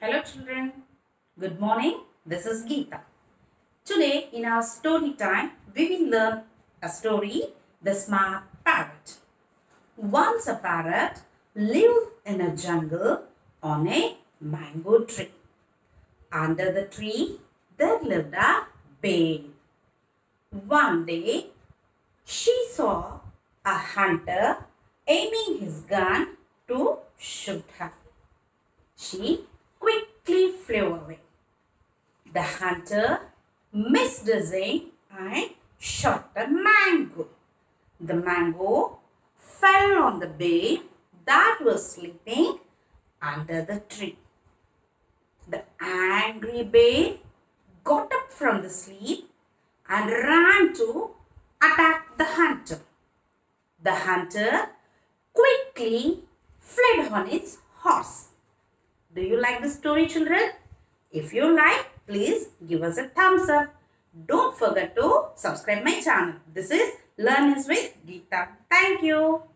Hello children, good morning, this is Geeta. Today in our story time, we will learn a story, The Smart Parrot. Once a parrot lived in a jungle on a mango tree. Under the tree, there lived a bear. One day, she saw a hunter aiming his gun to shoot her. She quickly flew away. The hunter missed his aim and shot a mango. The mango fell on the bear that was sleeping under the tree. The angry bear got up from the sleep and ran to attack the hunter. The hunter quickly fled on its horse. Do you like the story, children? If you like, please give us a thumbs up. Don't forget to subscribe my channel. This is Learn is with Geeta. Thank you.